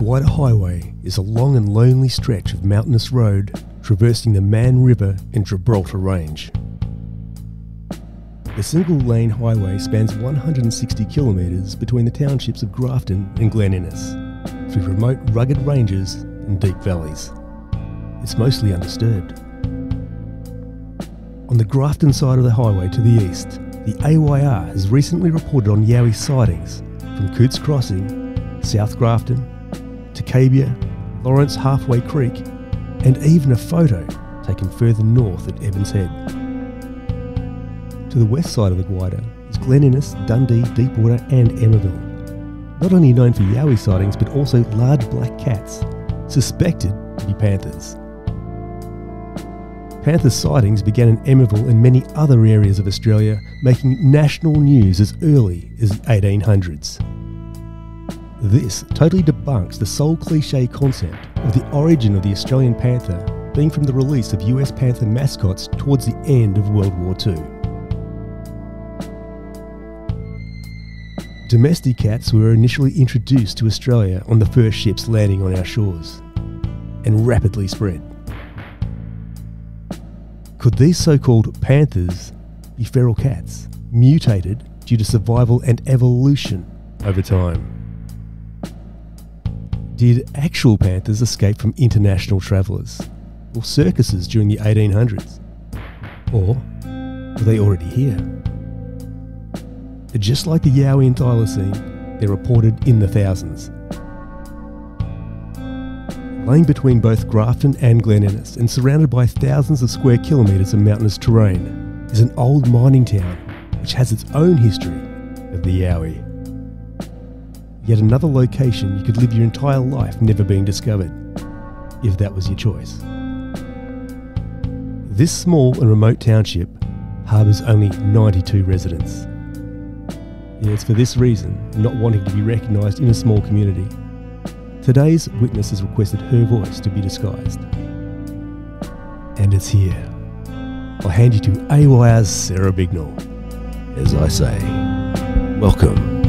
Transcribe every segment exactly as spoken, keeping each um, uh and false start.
Gwydir Highway is a long and lonely stretch of mountainous road traversing the Mann River and Gibraltar Range. The single-lane highway spans one hundred sixty kilometres between the townships of Grafton and Glen Innes, through remote rugged ranges and deep valleys. It's mostly undisturbed. On the Grafton side of the highway to the east, the A Y R has recently reported on Yowie sightings from Coutts Crossing, South Grafton, Tacabia, Lawrence Halfway Creek, and even a photo taken further north at Evans Head. To the west side of the Gwydir is Glen Innes, Dundee, Deepwater and Emmaville. Not only known for Yowie sightings but also large black cats, suspected to be panthers. Panther sightings began in Emmaville and many other areas of Australia, making national news as early as the eighteen hundreds. This totally debunks the sole cliche concept of the origin of the Australian panther being from the release of U S panther mascots towards the end of World War Two. Domestic cats were initially introduced to Australia on the first ships landing on our shores, and rapidly spread. Could these so-called panthers be feral cats, mutated due to survival and evolution over time? Did actual panthers escape from international travellers or circuses during the eighteen hundreds? Or were they already here? Just like the Yowie and Thylacine, they're reported in the thousands. Lying between both Grafton and Glen Innes and surrounded by thousands of square kilometres of mountainous terrain is an old mining town which has its own history of the Yowie. Yet another location you could live your entire life never being discovered, if that was your choice. This small and remote township harbours only ninety-two residents. Yeah, it's for this reason, not wanting to be recognised in a small community, today's witness has requested her voice to be disguised. And it's here. I'll hand you to A Y R's Sarah Bignall. As I say, welcome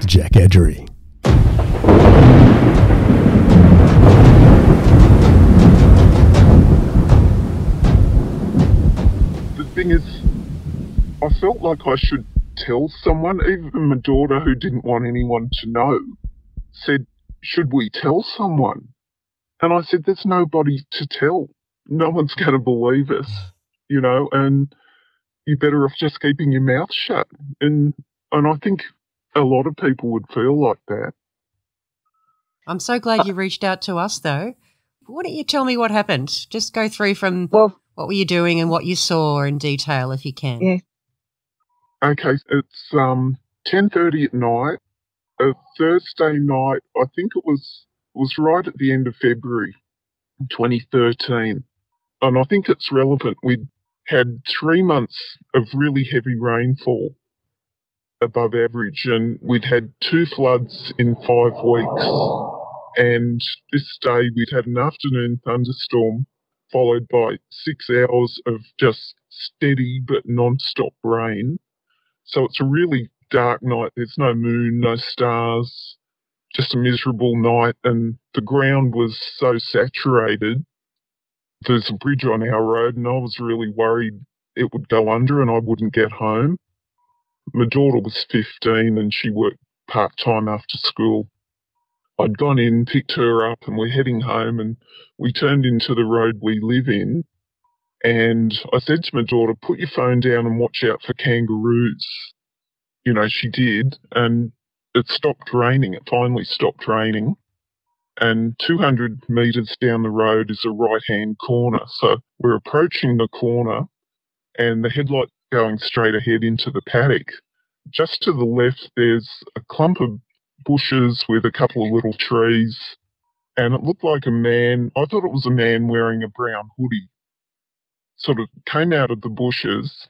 to Jackadgery. The thing is, I felt like I should tell someone, even my daughter who didn't want anyone to know, said, should we tell someone? And I said, there's nobody to tell. No one's going to believe us, you know, and you're better off just keeping your mouth shut. And and I think a lot of people would feel like that. I'm so glad uh, you reached out to us, though. Why don't you tell me what happened? Just go through from well, what were you doing and what you saw in detail, if you can. Yeah. Okay, it's um ten thirty at night. A Thursday night, I think it was was right at the end of February twenty thirteen, and I think it's relevant. We'd had three months of really heavy rainfall above average, and we'd had two floods in five weeks, and this day we'd had an afternoon thunderstorm followed by six hours of just steady but non-stop rain. So it's a really dark night, there's no moon, no stars, just a miserable night, and the ground was so saturated. There's a bridge on our road and I was really worried it would go under and I wouldn't get home. My daughter was fifteen and she worked part-time after school. I'd gone in, picked her up and we're heading home, and we turned into the road we live in, and I said to my daughter, put your phone down and watch out for kangaroos. You know, she did, and it stopped raining. It finally stopped raining. And two hundred metres down the road is a right-hand corner. So we're approaching the corner and the headlights going straight ahead into the paddock. Just to the left, there's a clump of bushes with a couple of little trees. And it looked like a man. I thought it was a man wearing a brown hoodie. Sort of came out of the bushes.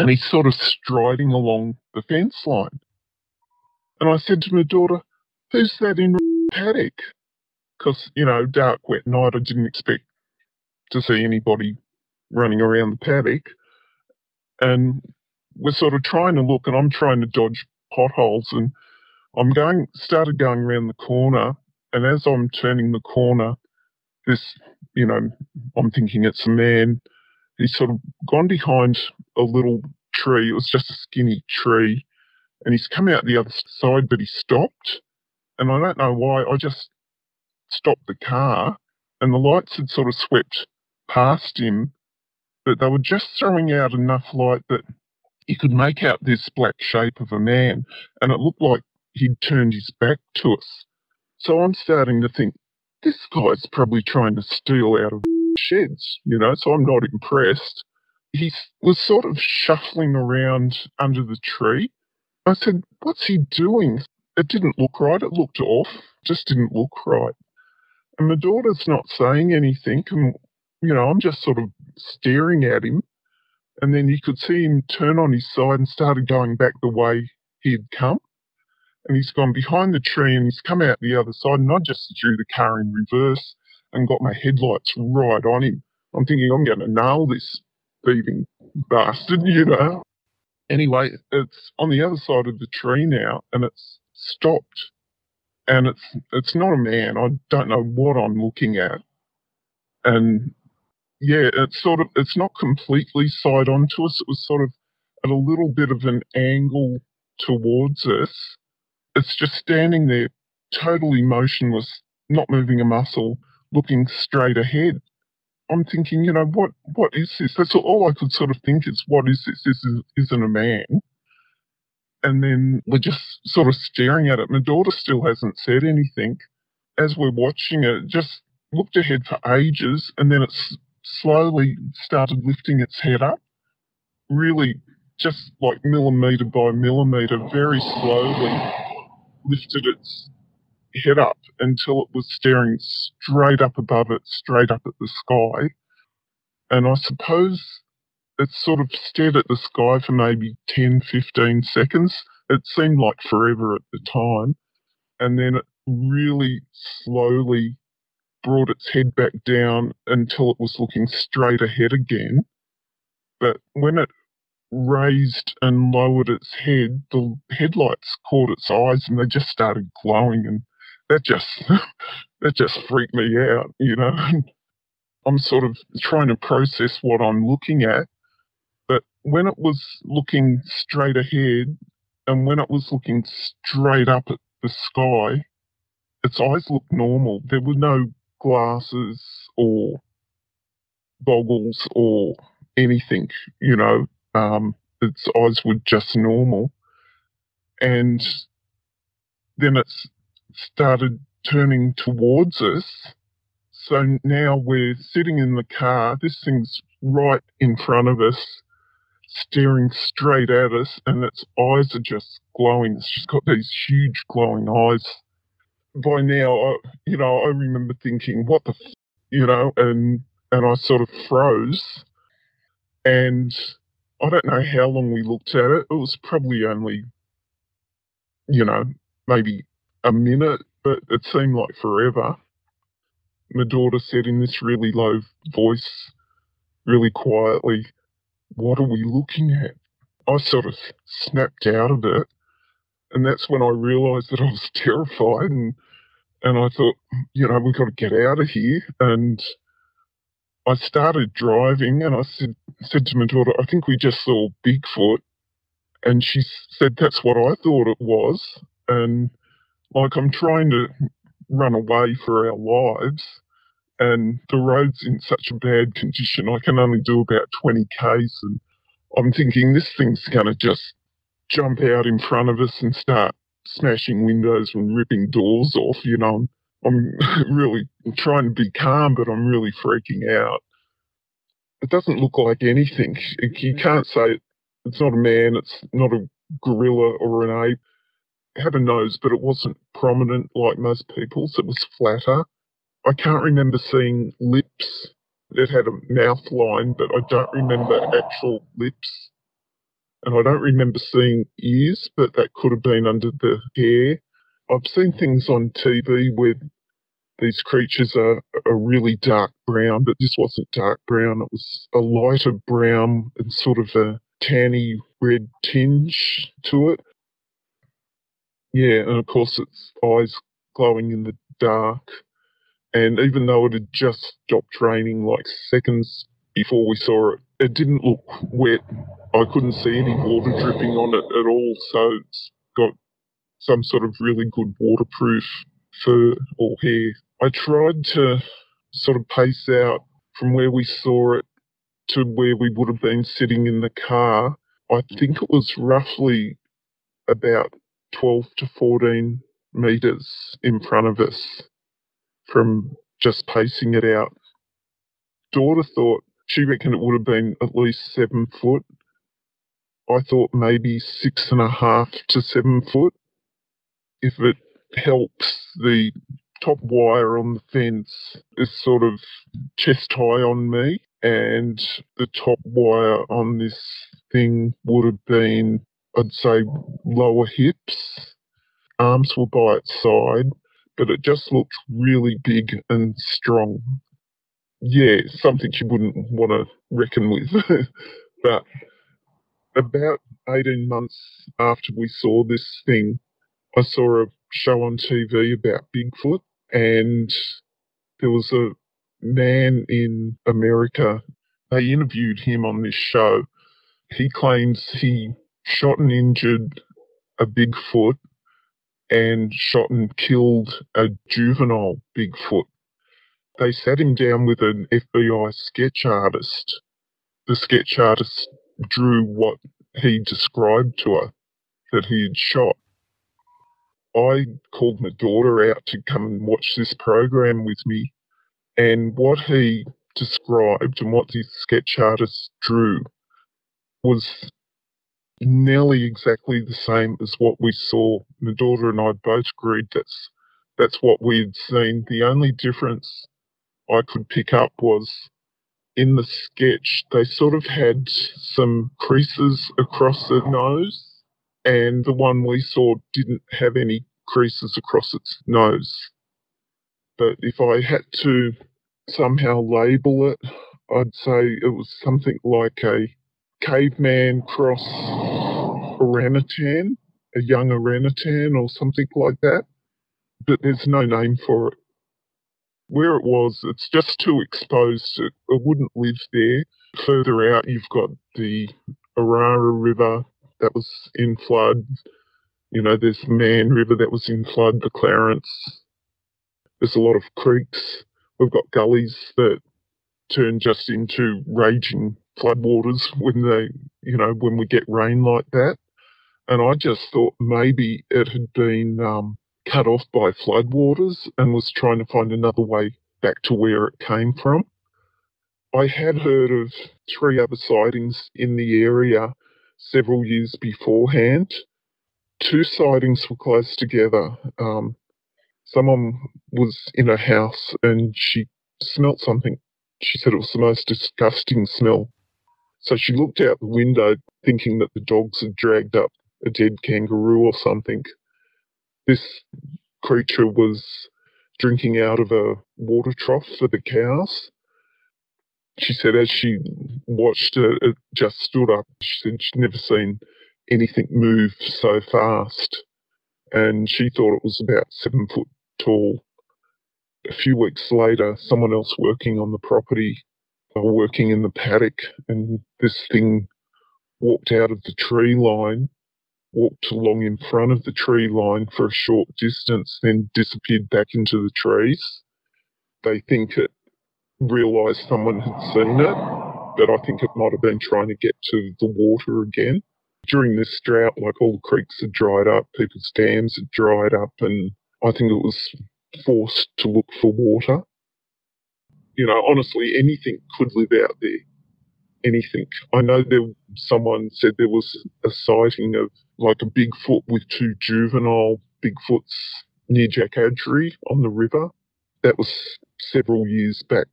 And he's sort of striding along the fence line. And I said to my daughter, who's that in the paddock? Because, you know, dark, wet night, I didn't expect to see anybody running around the paddock. And we're sort of trying to look, and I'm trying to dodge potholes. And I'm going, started going around the corner, and as I'm turning the corner, this, you know, I'm thinking it's a man. He's sort of gone behind a little tree. It was just a skinny tree, and he's come out the other side, but he stopped. And I don't know why, I just stopped the car, and the lights had sort of swept past him, but they were just throwing out enough light that you could make out this black shape of a man, and it looked like he'd turned his back to us. So I'm starting to think, this guy's probably trying to steal out of sheds, you know, so I'm not impressed. He was sort of shuffling around under the tree. I said, what's he doing? It didn't look right. It looked off. Just didn't look right. And my daughter's not saying anything. And, you know, I'm just sort of staring at him. And then you could see him turn on his side and started going back the way he'd come. And he's gone behind the tree and he's come out the other side. And I just drew the car in reverse and got my headlights right on him. I'm thinking, I'm going to nail this thieving bastard, you know. Anyway, it's on the other side of the tree now, and it's stopped, and it's it's not a man. I don't know what I'm looking at, and yeah, it's sort of it's not completely side on to us. It was sort of at a little bit of an angle towards us. It's just standing there, totally motionless, not moving a muscle, looking straight ahead. I'm thinking, you know, what what is this? That's all I could sort of think is, what is this? This is, isn't a man. And then we're just sort of staring at it. My daughter still hasn't said anything. As we're watching it, it just looked ahead for ages, and then it s- slowly started lifting its head up, really just like millimetre by millimetre, very slowly lifted its head up until it was staring straight up above it, straight up at the sky. And I suppose it sort of stared at the sky for maybe ten, fifteen seconds. It seemed like forever at the time. And then it really slowly brought its head back down until it was looking straight ahead again. But when it raised and lowered its head, the headlights caught its eyes and they just started glowing, and That just that just freaked me out, you know. I'm sort of trying to process what I'm looking at. But when it was looking straight ahead and when it was looking straight up at the sky, its eyes looked normal. There were no glasses or goggles or anything, you know. Um, its eyes were just normal. And then it's started turning towards us. So now we're sitting in the car. This thing's right in front of us, staring straight at us, and its eyes are just glowing. It's just got these huge glowing eyes. By now, I, you know, I remember thinking, what the, f-? you know, and, and I sort of froze. And I don't know how long we looked at it. It was probably only, you know, maybe a minute, but it seemed like forever. My daughter said in this really low voice, really quietly, "What are we looking at?" I sort of snapped out of it, and that's when I realised that I was terrified, and and I thought, you know, we've got to get out of here. And I started driving, and I said said to my daughter, "I think we just saw Bigfoot," and she said, "That's what I thought it was," and like, I'm trying to run away for our lives, and the road's in such a bad condition. I can only do about twenty kays, and I'm thinking this thing's going to just jump out in front of us and start smashing windows and ripping doors off. You know, I'm, I'm really trying to be calm, but I'm really freaking out. It doesn't look like anything. You can't say it's not a man, it's not a gorilla or an ape. Had a nose, but it wasn't prominent like most people's. It was flatter. I can't remember seeing lips. It had a mouth line, but I don't remember actual lips. And I don't remember seeing ears, but that could have been under the hair. I've seen things on T V where these creatures are, are really dark brown, but this wasn't dark brown. It was a lighter brown and sort of a tanny red tinge to it. Yeah, and of course its eyes glowing in the dark. And even though it had just stopped raining like seconds before we saw it, it didn't look wet. I couldn't see any water dripping on it at all, so it's got some sort of really good waterproof fur or hair. I tried to sort of pace out from where we saw it to where we would have been sitting in the car. I think it was roughly about twelve to fourteen metres in front of us from just pacing it out. Daughter thought, she reckoned it would have been at least seven foot. I thought maybe six and a half to seven foot. If it helps, the top wire on the fence is sort of chest high on me, and the top wire on this thing would have been, I'd say, lower hips. Arms were by its side, but it just looked really big and strong. Yeah, something you wouldn't want to reckon with. But about eighteen months after we saw this thing, I saw a show on T V about Bigfoot, and there was a man in America. They interviewed him on this show. He claims he shot and injured a Bigfoot and shot and killed a juvenile Bigfoot. They sat him down with an F B I sketch artist. The sketch artist drew what he described to her that he had shot. I called my daughter out to come and watch this program with me, and what he described and what the sketch artist drew was nearly exactly the same as what we saw. My daughter and I both agreed that's, that's what we had seen. The only difference I could pick up was in the sketch, they sort of had some creases across the nose, and the one we saw didn't have any creases across its nose. But if I had to somehow label it, I'd say it was something like a caveman cross orangutan, a young orangutan or something like that. But there's no name for it. Where it was, it's just too exposed. It, it wouldn't live there. Further out, you've got the Arara River that was in flood. You know, there's the Mann River that was in flood, the Clarence. There's a lot of creeks. We've got gullies that turn just into raging floodwaters when they, you know, when we get rain like that. And I just thought maybe it had been um, cut off by floodwaters and was trying to find another way back to where it came from. I had heard of three other sightings in the area several years beforehand. Two sightings were close together. Um, someone was in a house and she smelt something. She said it was the most disgusting smell. So she looked out the window thinking that the dogs had dragged up a dead kangaroo or something. This creature was drinking out of a water trough for the cows. She said as she watched it, it just stood up. She said she'd never seen anything move so fast. And she thought it was about seven foot tall. A few weeks later, someone else working on the property, they were working in the paddock, and this thing walked out of the tree line, walked along in front of the tree line for a short distance, then disappeared back into the trees. They think it realised someone had seen it, but I think it might have been trying to get to the water again. During this drought, like, all the creeks had dried up, people's dams had dried up, and I think it was forced to look for water. You know, honestly, anything could live out there. Anything. I know there, someone said there was a sighting of like a Bigfoot with two juvenile Bigfoots near Jackadgery on the river. That was several years back.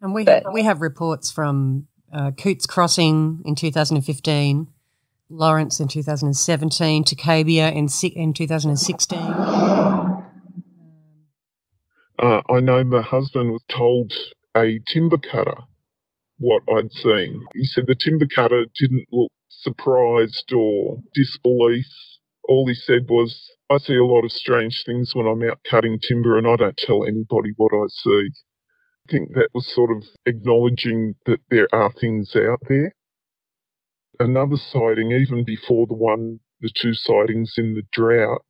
And we have, we have reports from uh, Coutts Crossing in two thousand fifteen, Lawrence in two thousand seventeen, Tacabia in, in two thousand sixteen. Uh, I know my husband was told a timber cutter what I'd seen. He said the timber cutter didn't look surprised or disbelief all he said was, I see a lot of strange things when I'm out cutting timber and I don't tell anybody what I see. I think that was sort of acknowledging that there are things out there. Another sighting, even before the one, the two sightings in the drought,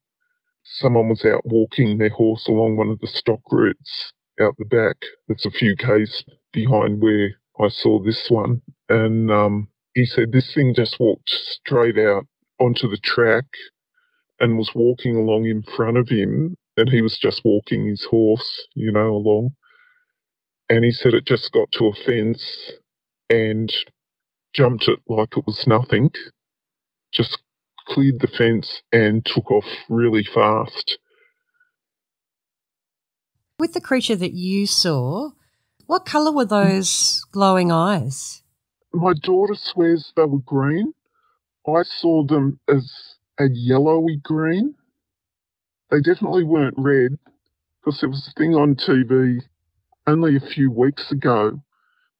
someone was out walking their horse along one of the stock routes out the back. That's a few k's behind where I saw this one. And um, he said this thing just walked straight out onto the track and was walking along in front of him. And he was just walking his horse, you know, along. And he said it just got to a fence and jumped it like it was nothing, just cleared the fence and took off really fast. With the creature that you saw, what colour were those glowing eyes? My daughter swears they were green. I saw them as a yellowy green. They definitely weren't red, because there was a thing on T V only a few weeks ago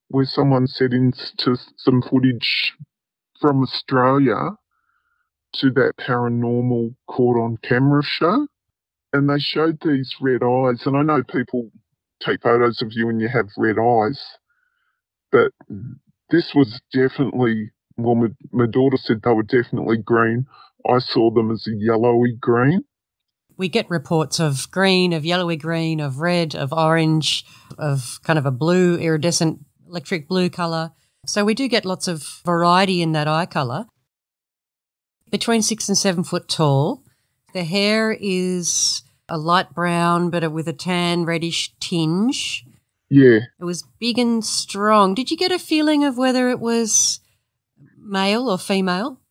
where someone said into some footage from Australia to that paranormal caught on camera show, and they showed these red eyes. And I know people take photos of you and you have red eyes, but this was definitely, well, my, my daughter said they were definitely green. I saw them as a yellowy green. We get reports of green, of yellowy green, of red, of orange, of kind of a blue, iridescent, electric blue colour. So we do get lots of variety in that eye colour. Between six and seven foot tall. The hair is a light brown but with a tan reddish tinge. Yeah. It was big and strong. Did you get a feeling of whether it was male or female?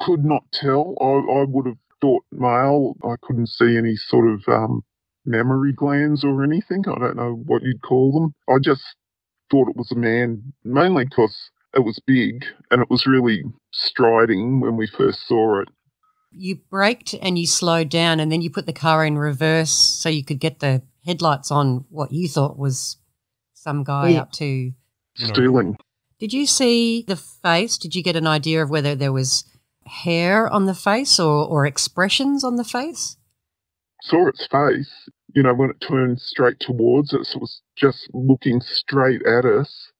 Could not tell. I, I would have thought male. I couldn't see any sort of um, mammary glands or anything. I don't know what you'd call them. I just thought it was a man, mainly because it was big and it was really striding when we first saw it. You braked and you slowed down and then you put the car in reverse so you could get the headlights on what you thought was some guy yeah. up to stealing. Did you see the face? Did you get an idea of whether there was hair on the face or, or expressions on the face? Saw its face. You know, when it turned straight towards us, it was just looking straight at us,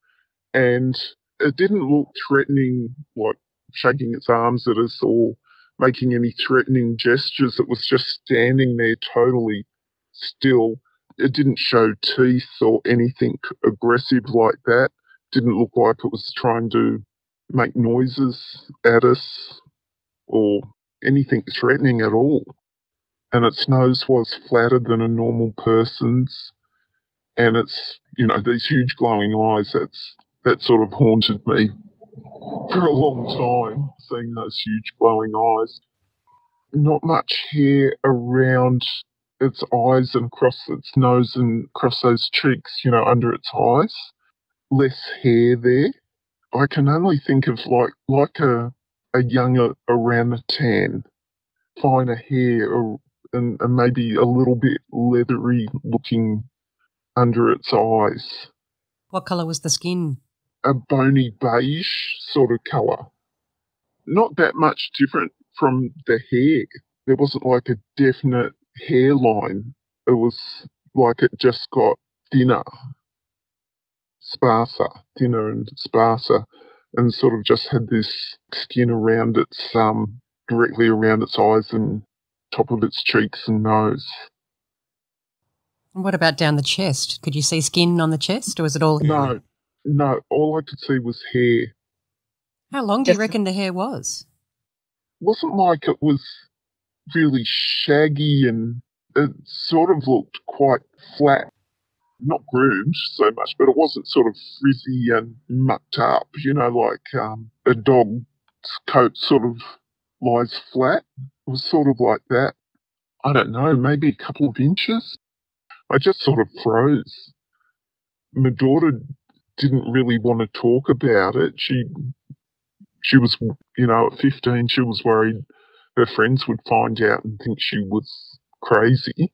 and it didn't look threatening, like shaking its arms at us or making any threatening gestures. It was just standing there totally still. It didn't show teeth or anything aggressive like that. Didn't look like it was trying to make noises at us or anything threatening at all. And its nose was flatter than a normal person's. And it's, you know, these huge glowing eyes, that's, that sort of haunted me for a long time, seeing those huge glowing eyes. Not much hair around its eyes and across its nose and across those cheeks, you know, under its eyes. Less hair there. I can only think of like, like a, a younger orangutan, finer hair or And, and maybe a little bit leathery looking under its eyes. What colour was the skin? A bony beige sort of colour. Not that much different from the hair. There wasn't like a definite hairline. It was like it just got thinner, sparser, thinner and sparser, and sort of just had this skin around its, um, directly around its eyes and top of its cheeks and nose. And what about down the chest? Could you see skin on the chest, or was it all hair? No, no, all I could see was hair. How long do you reckon the hair was? It wasn't like it was really shaggy, and it sort of looked quite flat. Not groomed so much, but it wasn't sort of frizzy and mucked up, you know, like um, a dog's coat sort of lies flat. It was sort of like that. I don't know, maybe a couple of inches. I just sort of froze. My daughter didn't really want to talk about it. She, she was, you know, at fifteen, she was worried her friends would find out and think she was crazy.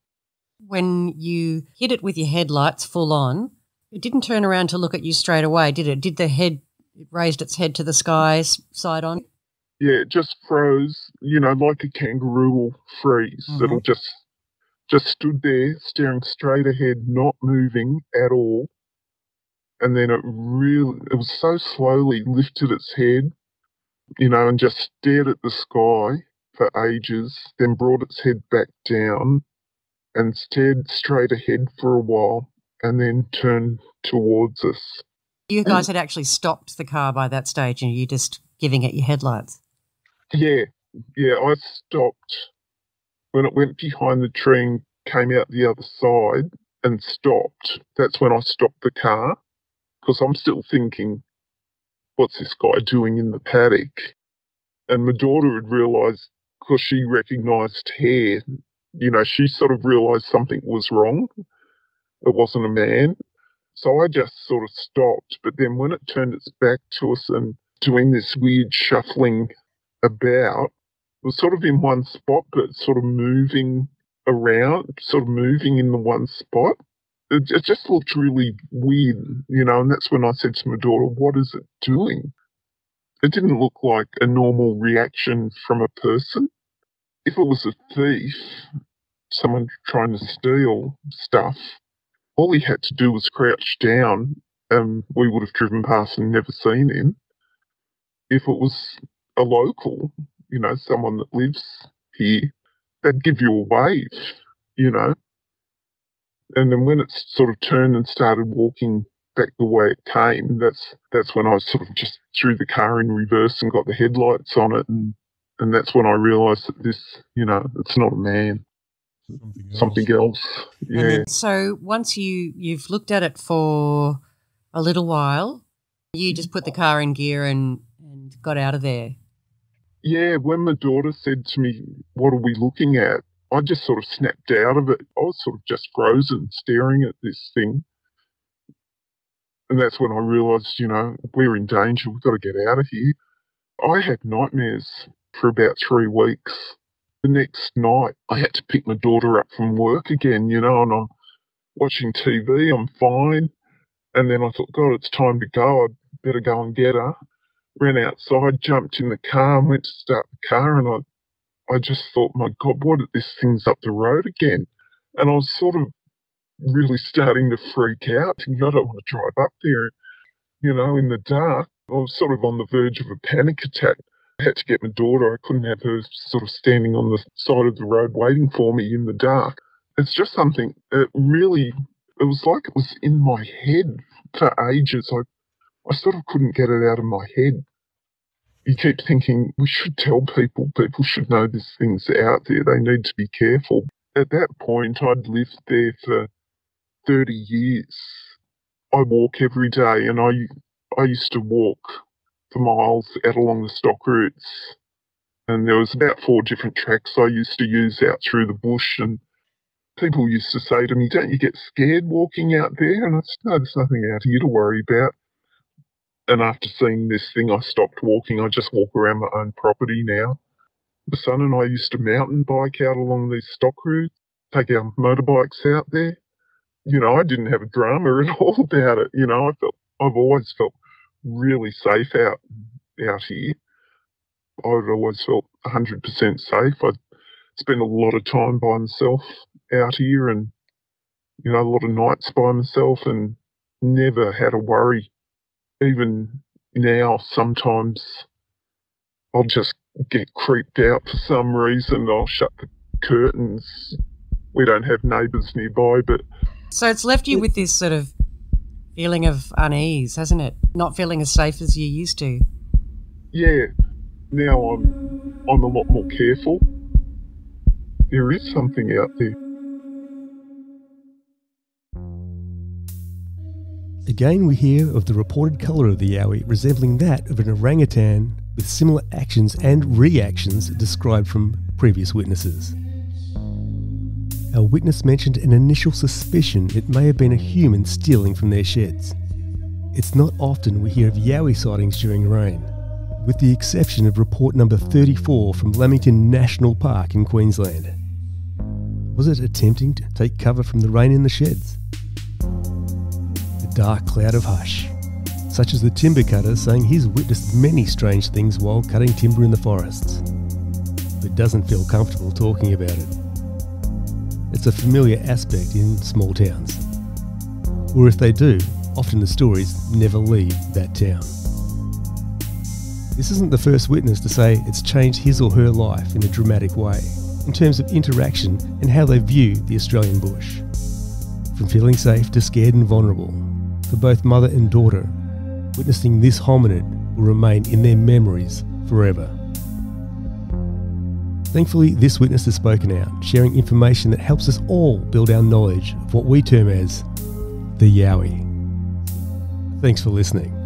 When you hit it with your headlights full on, it didn't turn around to look at you straight away, did it? Did the head, it raised its head to the sky side on? Yeah, it just froze, you know, like a kangaroo will freeze. Mm-hmm. It'll just just stood there, staring straight ahead, not moving at all. And then it really, it was so slowly lifted its head, you know, and just stared at the sky for ages, then brought its head back down and stared straight ahead for a while and then turned towards us. You guys had actually stopped the car by that stage and you just giving it your headlights. Yeah, yeah, I stopped when it went behind the tree and came out the other side and stopped. That's when I stopped the car because I'm still thinking, what's this guy doing in the paddock? And my daughter had realised, because she recognised hair, you know, she sort of realised something was wrong. It wasn't a man. So I just sort of stopped. But then when it turned its back to us and doing this weird shuffling about, it was sort of in one spot, but sort of moving around, sort of moving in the one spot. It, it just looked really weird, you know, and that's when I said to my daughter, what is it doing? It didn't look like a normal reaction from a person. If it was a thief, someone trying to steal stuff, all he had to do was crouch down and we would have driven past and never seen him. If it was a local, you know, someone that lives here, they'd give you a wave, you know. And then when it sort of turned and started walking back the way it came, that's that's when I sort of just threw the car in reverse and got the headlights on it, and, and that's when I realised that this, you know, it's not a man. Something else. Something else. Yeah. And then, so once you, you've looked at it for a little while, you just put the car in gear and, and got out of there. Yeah, when my daughter said to me, what are we looking at? I just sort of snapped out of it. I was sort of just frozen staring at this thing. And that's when I realised, you know, we're in danger. We've got to get out of here. I had nightmares for about three weeks. The next night, I had to pick my daughter up from work again, you know, and I'm watching T V, I'm fine. And then I thought, God, it's time to go. I'd better go and get her. Ran outside, jumped in the car and went to start the car. And I, I just thought, my God, what if this thing's up the road again? And I was sort of really starting to freak out, thinking, I don't want to drive up there, you know, in the dark. I was sort of on the verge of a panic attack. I had to get my daughter. I couldn't have her sort of standing on the side of the road waiting for me in the dark. It's just something, it really, it was like it was in my head for ages. I, I sort of couldn't get it out of my head. You keep thinking, we should tell people, people should know this thing's out there, they need to be careful. At that point, I'd lived there for thirty years. I walk every day and I, I used to walk for miles out along the stock routes, and there was about four different tracks I used to use out through the bush, and people used to say to me, don't you get scared walking out there? And I said, no, there's nothing out here to worry about. And after seeing this thing, I stopped walking. I just walk around my own property now. My son and I used to mountain bike out along these stock routes, take our motorbikes out there. You know, I didn't have a drama at all about it. You know, I felt, I've always felt really safe out out here. I've always felt one hundred percent safe. I spend a lot of time by myself out here and, you know, a lot of nights by myself and never had a worry. Even now, sometimes I'll just get creeped out for some reason. I'll shut the curtains. We don't have neighbours nearby, but... So it's left you with this sort of feeling of unease, hasn't it? Not feeling as safe as you used to. Yeah. Now I'm I'm a lot more careful. There is something out there. Again, we hear of the reported colour of the Yowie resembling that of an orangutan, with similar actions and reactions described from previous witnesses. Our witness mentioned an initial suspicion it may have been a human stealing from their sheds. It's not often we hear of Yowie sightings during rain, with the exception of report number thirty-four from Lamington National Park in Queensland. Was it attempting to take cover from the rain in the sheds? The dark cloud of hush, such as the timber cutter saying he's witnessed many strange things while cutting timber in the forests, but doesn't feel comfortable talking about it. It's a familiar aspect in small towns. Or if they do, often the stories never leave that town. This isn't the first witness to say it's changed his or her life in a dramatic way, in terms of interaction and how they view the Australian bush. From feeling safe to scared and vulnerable, for both mother and daughter, witnessing this hominid will remain in their memories forever. Thankfully, this witness has spoken out, sharing information that helps us all build our knowledge of what we term as the Yowie. Thanks for listening.